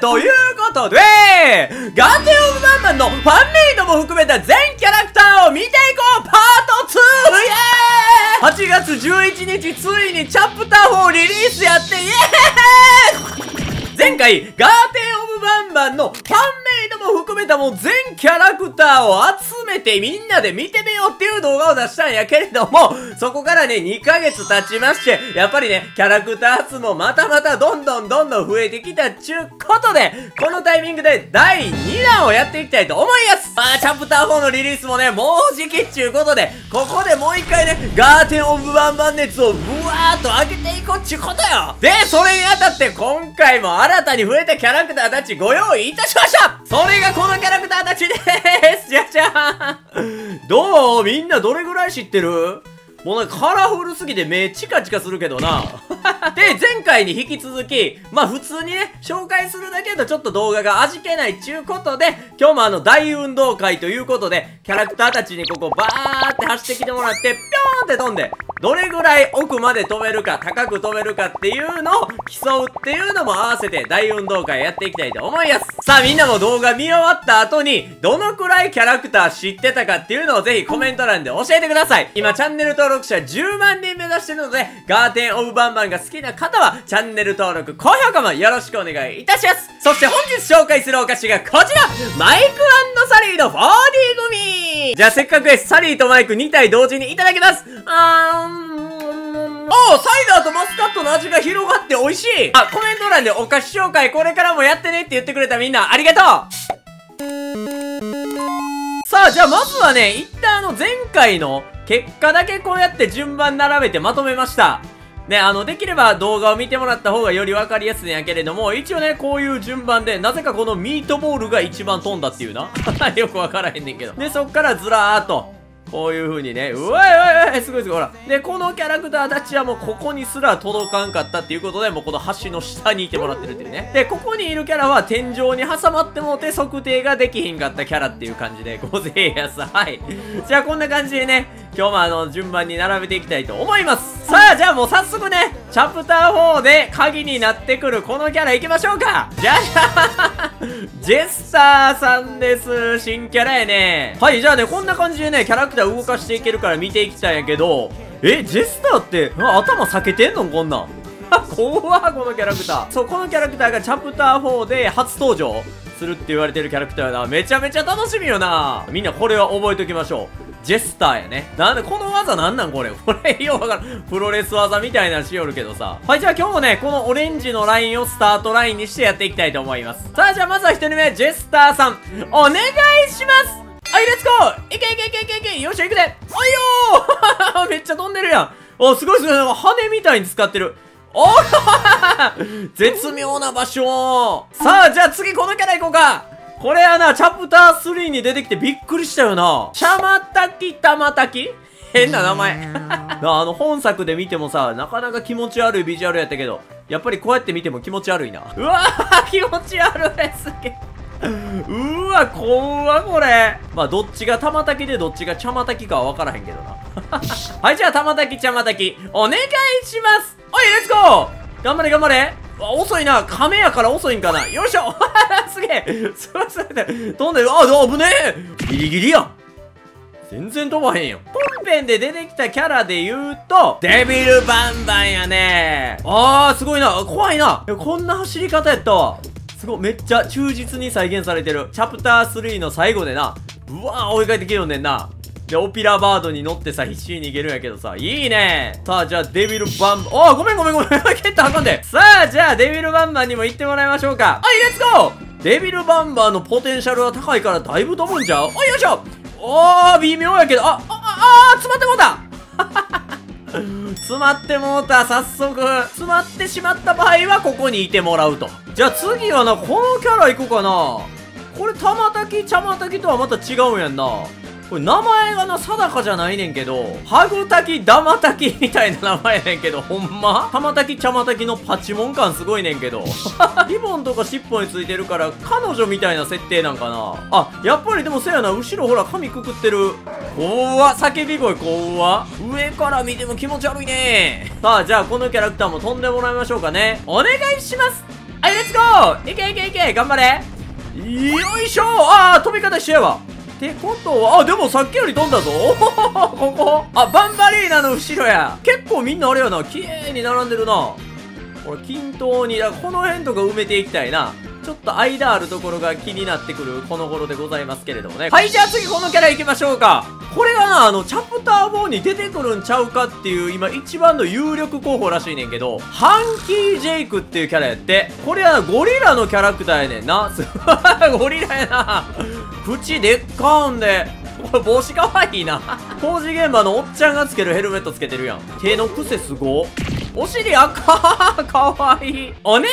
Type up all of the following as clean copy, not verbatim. ということで、ガンデオブバンバンのファンメイドも含めた全キャラクターを見ていこうパート 2! イエーイ !8 月11日ついにチャプター4リリースやって、イエーイ前回、ガーデンオブバンバンのファンメイドも含めたもう全キャラクターを集めてみんなで見てみようっていう動画を出したんやけれども、そこからね、2ヶ月経ちまして、やっぱりね、キャラクター数もまたまたどんどん増えてきたっちゅうことで、このタイミングで第2弾をやっていきたいと思います。まあ、チャプター4のリリースもね、もうじきっちゅうことで、ここでもう一回ね、ガーデンオブバンバン熱をブワーっと上げていこうっちゅうことよ。で、それにあたって今回も新たに増えたキャラクターたちご用意いたしました!それがこのキャラクターたちでーす!じゃじゃーん!どう?みんなどれぐらい知ってる?もうなんかカラフルすぎて目チカチカするけどな。で、前回に引き続き、まあ普通にね、紹介するだけだとちょっと動画が味気ないっちゅうことで、今日も大運動会ということで、キャラクターたちにここバーって走ってきてもらって、ぴょーんって飛んで、どれぐらい奥まで飛べるか、高く飛べるかっていうのを競うっていうのも合わせて大運動会やっていきたいと思います。さあみんなも動画見終わった後に、どのくらいキャラクター知ってたかっていうのをぜひコメント欄で教えてください。今チャンネル登録者10万人目指してるので、ガーデンオブバンバンが好きな方はチャンネル登録、高評価もよろしくお願いいたします。そして本日紹介するお菓子がこちら、マイク&サリーの 4D 組。じゃあせっかくです。サリーとマイク2体同時にいただきます。おー、サイダーとマスカットの味が広がって美味しい。あ、コメント欄でお菓子紹介これからもやってねって言ってくれたみんなありがとう。さあ、じゃあまずはね、一旦前回の結果だけこうやって順番並べてまとめました。ね、できれば動画を見てもらった方がよりわかりやすいんやけれども、一応ね、こういう順番で、なぜかこのミートボールが一番飛んだっていうな。よくわからへんねんけど。で、そっからずらーっと。こういう風にね、うわいわいすごいすごい、ほら。で、このキャラクターたちはもうここにすら届かんかったっていうことで、もうこの橋の下にいてもらってるっていうね。で、ここにいるキャラは天井に挟まってもうて測定ができひんかったキャラっていう感じでごぜえやさ。はい。じゃあこんな感じでね、今日も順番に並べていきたいと思います。さあ、じゃあもう早速ね、チャプター4で鍵になってくるこのキャラ行きましょうか。じゃあ、ジェスターさんです。新キャラやね。はい、じゃあね、こんな感じでね、キャラクター動かしていけるから見ていきたいんやけど、ジェスターって頭避けてんのこんなん怖っ、このキャラクター。そう、このキャラクターがチャプター4で初登場するって言われてるキャラクターやな。めちゃめちゃ楽しみよな。みんなこれは覚えておきましょう。ジェスターやね。なんで、この技なんなんこれ。これ、ようわからん。プロレス技みたいなしよるけどさ。はい、じゃあ今日もね、このオレンジのラインをスタートラインにしてやっていきたいと思います。さあ、じゃあまずは1人目、ジェスターさん。お願いしますはい、レッツゴーいけいけいけいけいけよっしゃ、いくでおいよーめっちゃ飛んでるやん。お、すごいすごい。なんか羽みたいに使ってる。おー絶妙な場所。さあ、じゃあ次このキャラいこうか。これはな、チャプター3に出てきてびっくりしたよな。シャマタキタマタキ変な名前。本作で見てもさ、なかなか気持ち悪いビジュアルやったけど、やっぱりこうやって見ても気持ち悪いな。うわー気持ち悪いすげえ。うわ、怖っこれ。まあ、どっちが玉滝でどっちが茶またきかは分からへんけどな。はい、じゃあ、玉滝、茶またき、お願いします。おい、レッツゴー頑張れ、頑張れ。あ、遅いな。亀やから遅いんかな。よいしょすげえすごいすごい。飛んでる。あ、危ねえギリギリやん。全然飛ばへんよ。本編で出てきたキャラで言うと、デビルバンバンやね。あー、すごいな。怖いな。こんな走り方やったわ。すごい、めっちゃ忠実に再現されてる。チャプター3の最後でな、うわー追いかけてきよんねんな。で、オピラバードに乗ってさ、必死に逃げるんやけどさ、いいね。さあ、じゃあ、デビルバンバン、おー、ごめん、蹴った運んで。さあ、じゃあ、デビルバンバンにも行ってもらいましょうか。はい、レッツゴーデビルバンバンのポテンシャルは高いからだいぶ飛ぶんじゃう。おい、よいしょおー、微妙やけど、詰まってもうた詰まってもうた、早速。詰まってしまった場合は、ここにいてもらうと。じゃあ次はな、このキャラ行こうかな。これ、タマタキ、チャマタキとはまた違うんやんな。これ名前がな、定かじゃないねんけど、ハグタキ、ダマタキみたいな名前やねんけど、ほんまタマタキ、チャマタキのパチモン感すごいねんけど。リボンとか尻尾についてるから、彼女みたいな設定なんかな。あ、やっぱりでもせやな、後ろほら髪くくってる。怖っ、叫び声怖っ。上から見ても気持ち悪いね。さあ、じゃあこのキャラクターも飛んでもらいましょうかね。お願いしますはい、レッツゴー、いけいけいけ、頑張れ、よいしょ。ああ、飛び方しちゃえばってことは、あ、でもさっきより飛んだぞ。ここ、あ、バンバリーナの後ろや。結構みんなあれやな、綺麗に並んでるな。これ均等に、だからこの辺とか埋めていきたいな。ちょっと間あるところが気になってくるこの頃でございますけれどもね。はい、じゃあ次このキャラ行きましょうか。これがな、チャプター4に出てくるんちゃうかっていう、今一番の有力候補らしいねんけど、ハンキー・ジェイクっていうキャラやって。これはゴリラのキャラクターやねんな。ゴリラやな。口でっかんで。これ帽子かわいいな。工事現場のおっちゃんがつけるヘルメットつけてるやん。手の癖すごっ。お尻赤ー、かわいい。お願い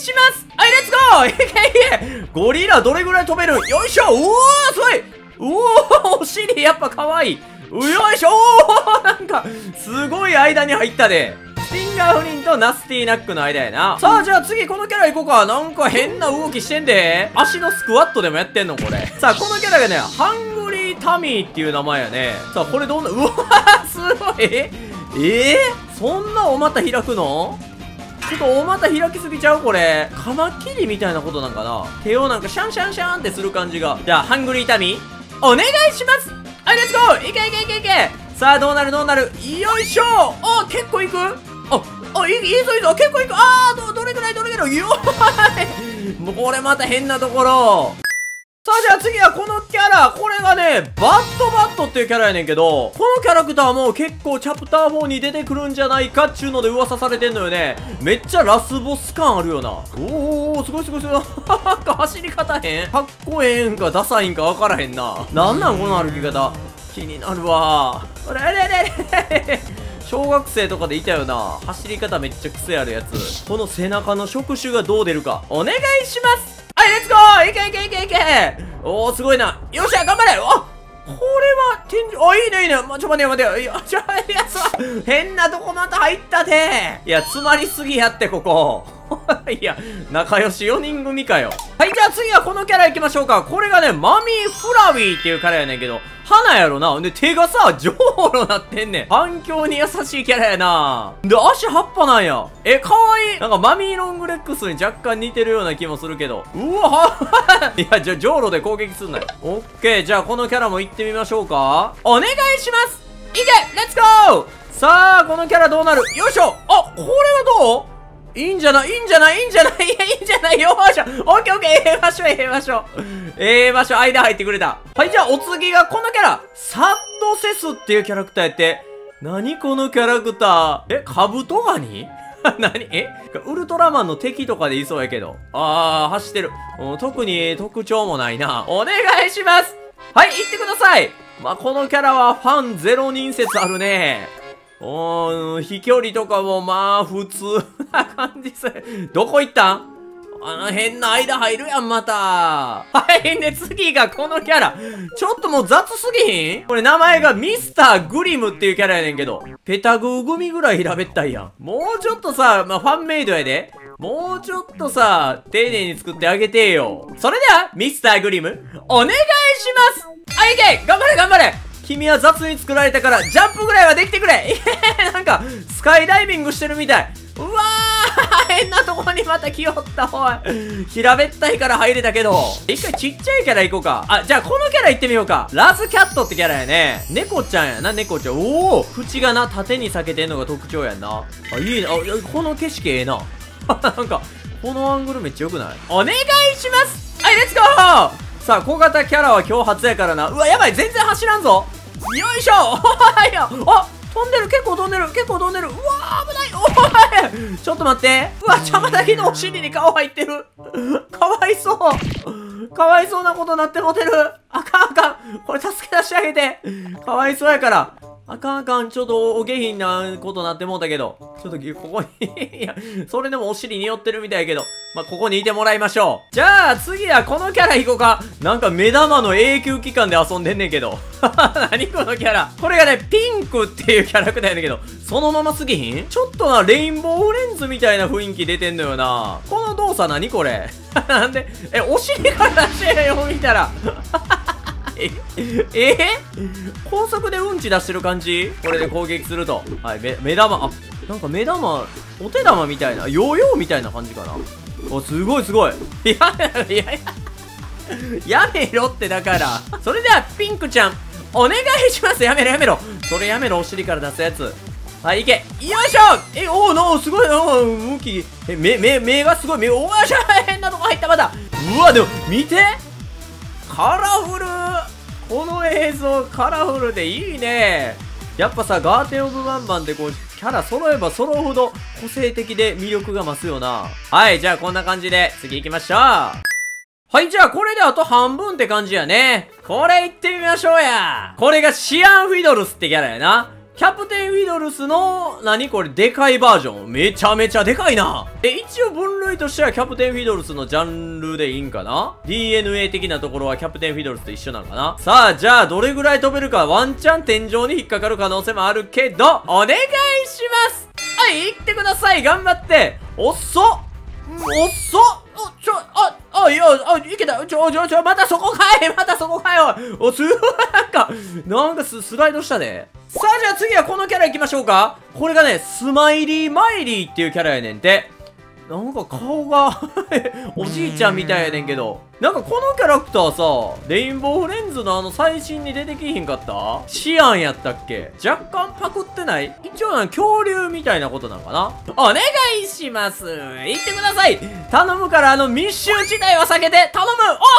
します。はい、レッツゴー。いけいけ。ゴリラどれぐらい飛べる？よいしょ。うおー、すごい。うおー、お尻やっぱかわいい。よいしょ。おー、なんか、すごい間に入ったで。スティンガーフリンとナスティーナックの間やな。さあ、じゃあ次このキャラ行こうか。なんか変な動きしてんで。足のスクワットでもやってんのこれ。さあ、このキャラがね、ハングリータミーっていう名前やね。さあ、これどんな、うわー、すごい。そんなお股開くの？ちょっとお股開きすぎちゃうこれ。カマキリみたいなことなんかな。手をなんかシャンシャンシャンってする感じが。じゃあ、ハングリータミーお願いします。はい、レッツゴー。いけいけいけいけ。さあ、どうなるどうなる。よいしょ。あ、結構いく。あ、いいぞ。結構いく。あー、どれぐらい。よーい。もうこれまた変なところ。さあ、じゃあ次はこのキャラ。これがね、バットっていうキャラやねんけど、このキャラクターも結構チャプター4に出てくるんじゃないかっちゅうので噂されてんのよね。めっちゃラスボス感あるよな。おー、すごい。なんか走り方へん？かっこええんかダサいんかわからへんな。なんなんこの歩き方。気になるわ。あれ。小学生とかでいたよな。走り方めっちゃ癖あるやつ。この背中の触手がどう出るか。お願いします。はい、レッツゴー。いけ。おー、すごいな。よっしゃ、頑張れ。おっ、これは天井、あ、いいね。ちょ、待てよ。いや、変なとこまた入ったね。いや、詰まりすぎやって、ここ。いや、仲良し4人組かよ。はい、じゃあ次はこのキャラ行きましょうか。これがね、マミー・フラウィーっていうキャラやねんけど、花やろな。で、手がさ、ジョーロなってんねん。環境に優しいキャラやな。で、足葉っぱなんや。かわいい。なんかマミー・ロングレックスに若干似てるような気もするけど。うわ、いや、じゃあ、ジョーロで攻撃すんなよ。オッケー、じゃあこのキャラも行ってみましょうか。お願いします。いけ、レッツゴー。さあ、このキャラどうなる？よいしょ。あ、これはどう？いいんじゃないよーしゃ。オッケー。ええ場所、間入ってくれた。はい、じゃあお次がこのキャラ。サッドセスっていうキャラクターやって。何このキャラクター。カブトガニ？ウルトラマンの敵とかでいそうやけど。あー、走ってる。特に特徴もないな。お願いします。はい、行ってください。まあ、このキャラはファン0人説あるね。飛距離とかもまあ普通な感じする。どこ行ったん？変な間入るやん、また。はい、で、次がこのキャラ。ちょっともう雑すぎひん？これ名前がミスター・グリムっていうキャラやねんけど、ペタグー組ぐらい平べったいやん。もうちょっとさ、まあ、ファンメイドやで。もうちょっとさ、丁寧に作ってあげてよ。それでは、ミスター・グリム、お願いします。あ、いけ！頑張れ君は雑に作られたから、ジャンプぐらいはできてくれ。なんか、スカイダイビングしてるみたい。うわー、変なとこにまた来よった、おい。平べったいから入れたけど。一回ちっちゃいキャラ行こうか。あ、じゃあこのキャラ行ってみようか。ラズキャットってキャラやね。猫ちゃんやな、猫ちゃん。おー、口がな、縦に裂けてんのが特徴やんな。あ、いいな。あ、この景色ええな。なんか、このアングルめっちゃ良くない？お願いします。はい、レッツゴー。さあ、小型キャラは今日初やからな。うわ、やばい、全然走らんぞ。よいしょ。おいよ。あ、結構飛んでる。うわー、危ない。おい、ちょっと待って。うわ、茶畑のお尻に顔入ってる。かわいそうなことなってもてる。あかん。これ助け出してあげて。かわいそうやから。あかん。ちょっとお下品なことなってもうたけど。ちょっとここに、いや、それでもお尻に寄ってるみたいやけど。まあ、ここにいてもらいましょう。じゃあ、次はこのキャラ行こうか。なんか目玉の永久期間で遊んでんねんけど。何このキャラ。これがね、ピンクっていうキャラクターやねんけど、そのまますぎひん？ちょっとな、レインボーフレンズみたいな雰囲気出てんのよな。この動作何これ。なんで、お尻から出してよ、見たら。高速でうんち出してる感じ？これで攻撃すると。はい、目玉、あ、なんか目玉、お手玉みたいな、ヨーヨーみたいな感じかな。お、すごいすごい。いやいやいや、やめろってだから。それではピンクちゃんお願いします。やめろやめろ、それやめろ。お尻から出すやつ。はい、いけ。よいしょ。え、おーのー、すごい。おー、向き、え、目がすごい。目、おーしゃ、変なとこ入ったまだ。うわ、でも見て、カラフル。この映像カラフルでいいね。やっぱさ、ガーデンオブワンマンでこうキャラ揃えば揃うほど個性的で魅力が増すよな。はい、じゃあこんな感じで次行きましょう。はい、じゃあこれであと半分って感じやね。これ行ってみましょうや。これがシアン・フィドルスってキャラやな。キャプテン・フィドルスの、何これ、でかいバージョン。めちゃめちゃでかいな。え、一応分類としてはキャプテン・フィドルスのジャンルでいいんかな？ DNA 的なところはキャプテン・フィドルスと一緒なのかな。さあ、じゃあどれぐらい飛べるか、ワンチャン天井に引っかかる可能性もあるけど、お願いします。はい、行ってください。頑張って。おっそ、おっそ、お、ちょ、あ、あ、いや、あ、いけた。ちょ、またそこかい。またそこかよ。お、すごい、なんかスライドしたね。さあ、じゃあ次はこのキャラ行きましょうか。これがね、スマイリーマイリーっていうキャラやねんて。なんか顔が、おじいちゃんみたいやねんけど。なんかこのキャラクターさ、レインボーフレンズのあの最新に出てきひんかった？シアンやったっけ？若干パクってない？一応なんか恐竜みたいなことなのかな？お願いします。行ってください。頼むから、あの密集地帯は避けて。頼む。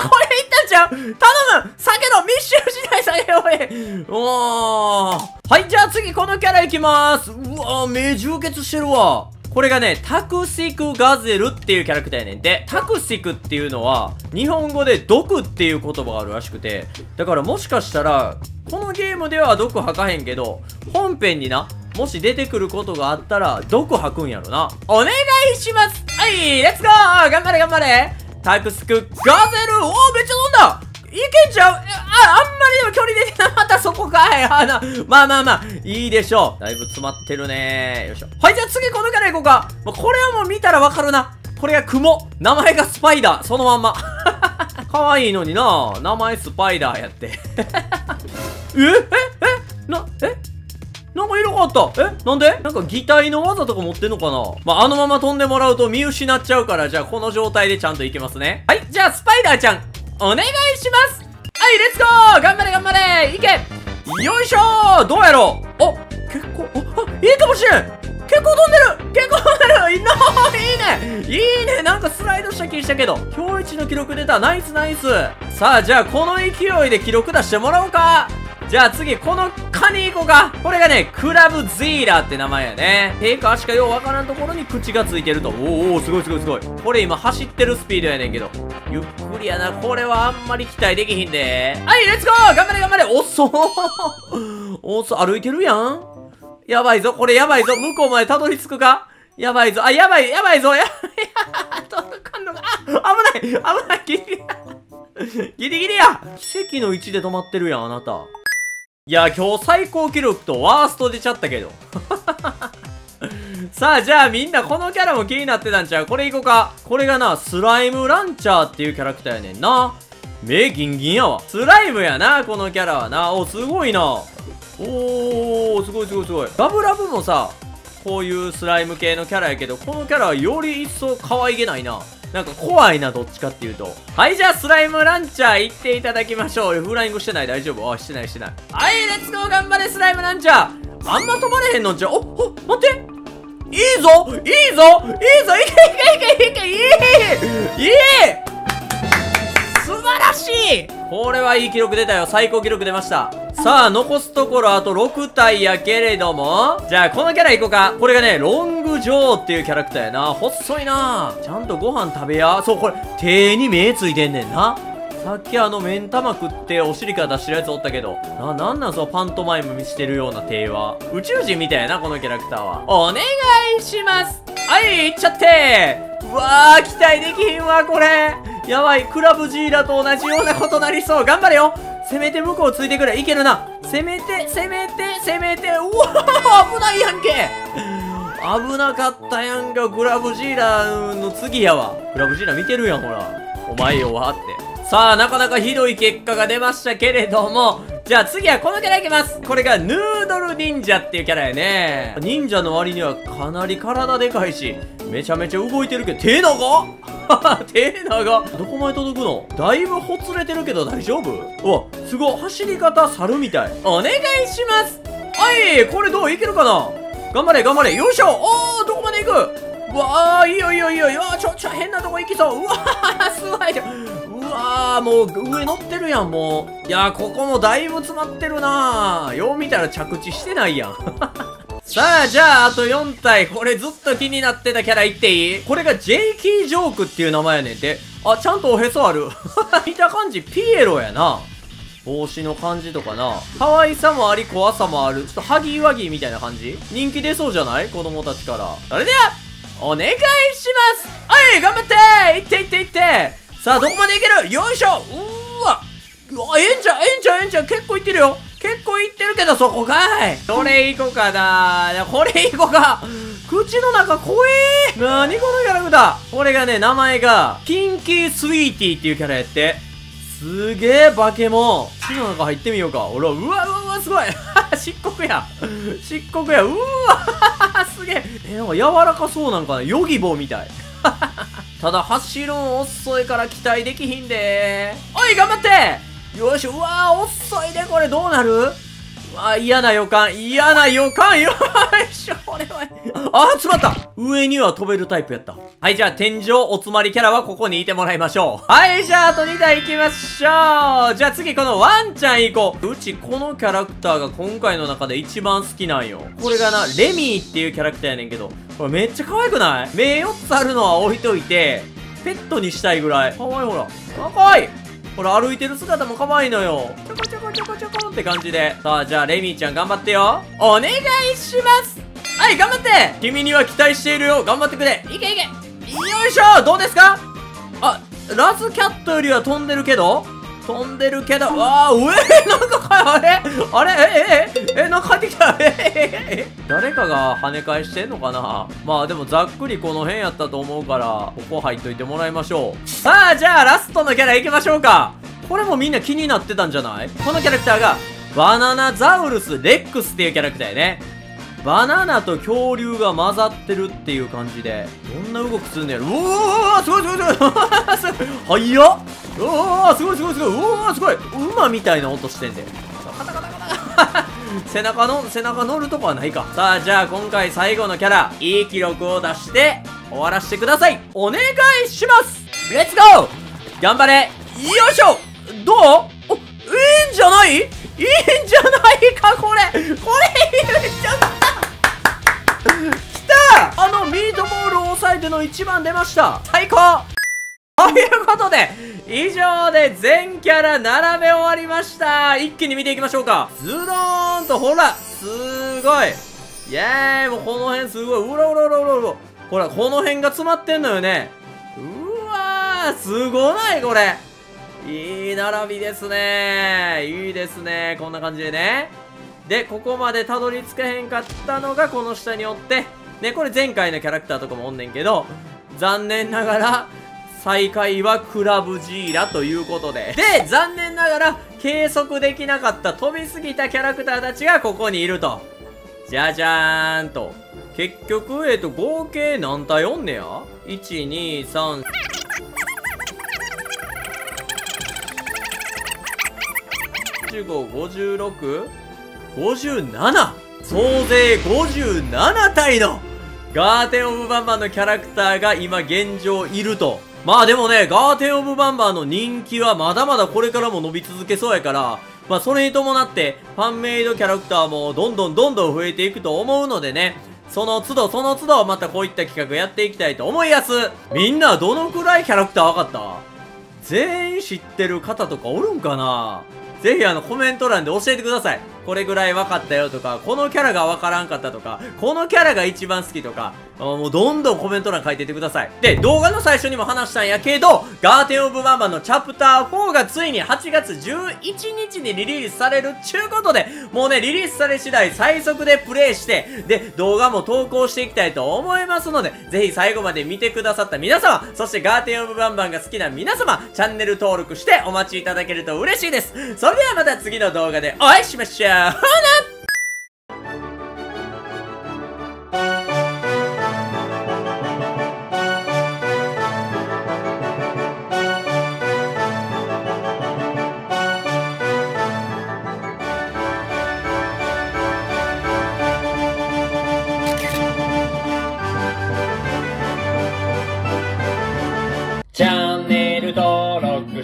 お、これ行ったんちゃう？頼む。避けろ。密集地帯避けろ。おー。はい、じゃあ次このキャラ行きまーす。うわー、目充血してるわ。これがね、タクシクガゼルっていうキャラクターやねんて。タクシクっていうのは、日本語で毒っていう言葉があるらしくて、だからもしかしたら、このゲームでは毒吐かへんけど、本編にな、もし出てくることがあったら、毒吐くんやろな。お願いします。はい、レッツゴー。頑張れ頑張れ。タクシクガゼル。おー、めっちゃ飲んだ。いけちゃう。あんまりでも距離出てなかった。そこかい。まあまあまあ、いいでしょう。だいぶ詰まってるね。よいしょ。はい、じゃあ次このキャラいこうか。これはもう見たらわかるな。これがクモ。名前がスパイダー。そのまんま。可愛いのにな。名前スパイダーやって。えなんか色変わった。え、なんで？なんか擬態の技とか持ってんのかな。まあ、あのまま飛んでもらうと見失っちゃうから、じゃあこの状態でちゃんといけますね。はい、じゃあスパイダーちゃん。お願いします。はい、レッツゴー。頑張れ頑張れ。いけ。よいしょー。どうやろう。お、結構、いいかもしれん。結構飛んでる。いいねいいね。なんかスライドした気したけど、今日一の記録出た。ナイスナイス。さあ、じゃあこの勢いで記録出してもらおうか。じゃあ次、このカニ行こうか。これがね、クラブゼーラーって名前やね。手か足かようわからんところに口がついてると。おー、すごいすごいすごい。これ今走ってるスピードやねんけど。ゆっくりやな。これはあんまり期待できひんで。はい、レッツゴー。頑張れ頑張れ。おっそー。おっそ、歩いてるやん。やばいぞ。これやばいぞ。向こうまでたどり着くか。やばいぞ。あ、やばいぞ。届かんのか。あ、危ない。危ない。ギリギリや。奇跡の位置で止まってるやん、あなた。いや、今日最高記録とワースト出ちゃったけど。さあ、じゃあみんなこのキャラも気になってたんちゃう？これいこうか。これがな、スライムランチャーっていうキャラクターやねんな。目ギンギンやわ。スライムやな、このキャラはな。お、すごいな。おー、すごいすごいすごい。ラブラブもさ、こういうスライム系のキャラやけど、このキャラはより一層可愛げないな。なんか怖いな、どっちかっていうと。はい、じゃあスライムランチャー行っていただきましょう。フライングしてない？大丈夫？あ、してない。はい、レッツゴー。頑張れ、スライムランチャー。あんま飛ばれへんのんちゃう？お、待って。いいぞ。いけ。いい。素晴らしい。これはいい記録出たよ。最高記録出ました。さあ、残すところあと6体やけれども。じゃあ、このキャラいこうか。これがね、ロングジョーっていうキャラクターやな。細いな。ちゃんとご飯食べや。そう、これ、手に目ついてんねんな。さっきあの、目ん玉食ってお尻から出してるやつおったけど。なんなんそのパントマイム見してるような手は。宇宙人みたいやな、このキャラクターは。お願いします。はい、いっちゃって。うわー、期待できひんわ、これ。やばい、クラブジーラと同じようなことなりそう。頑張れよ。せめて向こうついてくれ。いけるな。せめて。うわー、危ないやんけ。危なかったやんか。クラブジーラの次やわ。クラブジーラ見てるやん、ほら。お前よわって。さあ、なかなかひどい結果が出ましたけれども。じゃあ次はこのキャラいきます。これがヌードル忍者っていうキャラやね。忍者の割にはかなり体でかいし、めちゃめちゃ動いてるけど、手長っ手長。どこまで届くの？だいぶほつれてるけど大丈夫？うわ、すごい。走り方猿みたい。お願いします。はい、これどういけるかな？頑張れ、頑張れ。よいしょ。おー、どこまで行く？うわー、いいよいいよいいよ。ちょ、変なとこ行きそう。うわー、すごいじゃん。うわー、もう上乗ってるやん、もう。いやー、ここもだいぶ詰まってるなー。よう見たら着地してないやん。さあ、じゃあ、あと4体。これずっと気になってたキャラ言っていい？これがジェイキー・ジョークっていう名前やねんて。あ、ちゃんとおへそある。見た感じ、ピエロやな。帽子の感じとかな。可愛さもあり、怖さもある。ちょっとハギーワギーみたいな感じ？人気出そうじゃない？子供たちから。それでは、お願いします。はい、頑張って！いっていっていって！さあ、どこまでいける？よいしょ！うーわ！うわ、ええんちゃう、ええんちゃう、ええんちゃう。結構いってるよ。結構いってるけど、そこかい。どれいこうかな。これいこうか。口の中怖え。なにこのキャラクター。これがね、名前が、ピンキースイーティーっていうキャラやって。すげえ、バケモン。口の中入ってみようか。俺は、うわ、すごい。漆黒や。漆黒や。うわ、すげえ。なんか柔らかそうなんかな。ヨギボーみたい。ただ、走るん遅いから期待できひんで。おい、頑張って。よし、うわー、遅いで、これどうなる？うわー、嫌な予感。嫌な予感。よいしょ、これは。あ、詰まった。上には飛べるタイプやった。はい、じゃあ、天井おつまりキャラはここにいてもらいましょう。はい、じゃあ、あと2体行きましょう。じゃあ、次、このワンちゃん行こう。うち、このキャラクターが今回の中で一番好きなんよ。これがな、レミーっていうキャラクターやねんけど、これめっちゃ可愛くない？目4つあるのは置いといて、ペットにしたいぐらい。可愛い、ほら。可愛い。ほら、歩いてる姿も可愛いのよ。ちょこちょこちょこちょこって感じで。さあ、じゃあ、レミーちゃん頑張ってよ。お願いします。はい、頑張って！君には期待しているよ。頑張ってくれ。いけいけ。よいしょ！どうですか？あ、ラズキャットよりは飛んでるけど？飛んでるけど、わー、なんかあれあれなんか入ってきた。誰かが跳ね返してんのかな。まあでもざっくりこの辺やったと思うから、ここ入っといてもらいましょう。さあ、じゃあラストのキャラ行きましょうか。これもみんな気になってたんじゃない？このキャラクターが、バナナザウルスレックスっていうキャラクターやね。バナナと恐竜が混ざってるっていう感じで、どんな動きするんだよ。うわー、すごいすごいすごい。早っ。うわー、すごいすごいすごい。うわー、すごい。馬みたいな音してんで。カタカタカタ。背中乗るとこはないか。さあ、じゃあ今回最後のキャラ、いい記録を出して、終わらせてください。お願いします。レッツゴー。頑張れ。よいしょ。どう？お、いいんじゃない？いいんじゃないか、これ。これ、いいんじゃない？来た！ミートボールを抑えての1番出ました。最高！ということで、以上で全キャラ並べ終わりました。一気に見ていきましょうか。ズドーンと、ほら、すごい。イェーイ、もうこの辺すごい。うろうろうろうろうろ。ほら、この辺が詰まってんのよね。うわー、すごないこれ。いい並びですね。いいですね。こんな感じでね。で、ここまでたどり着けへんかったのがこの下におって、ね、これ前回のキャラクターとかもおんねんけど、残念ながら、最下位はクラブジーラということで。で、残念ながら、計測できなかった飛びすぎたキャラクターたちがここにいると。じゃじゃーんと。結局、合計何体おんねや？ 1、2、3、45、56？57！ 総勢57体のガーテンオブバンバンのキャラクターが今現状いると。まあでもね、ガーテンオブバンバンの人気はまだまだこれからも伸び続けそうやから、まあそれに伴ってファンメイドキャラクターもどんどん増えていくと思うのでね、その都度またこういった企画やっていきたいと思いやす。みんなどのくらいキャラクター分かった？全員知ってる方とかおるんかな？ぜひコメント欄で教えてください。これぐらい分かったよとか、このキャラが分からんかったとか、このキャラが一番好きとか、もうどんどんコメント欄書いていってください。で、動画の最初にも話したんやけど、ガーテンオブバンバンのチャプター4がついに8月11日にリリースされるっちゅうことで、もうね、リリースされ次第最速でプレイして、で、動画も投稿していきたいと思いますので、ぜひ最後まで見てくださった皆様、そしてガーテンオブバンバンが好きな皆様、チャンネル登録してお待ちいただけると嬉しいです。それではまた次の動画でお会いしましょう。ほな！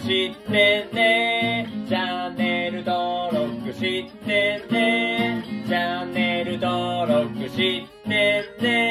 してね、チャンネル登録してね、チャンネル登録してね。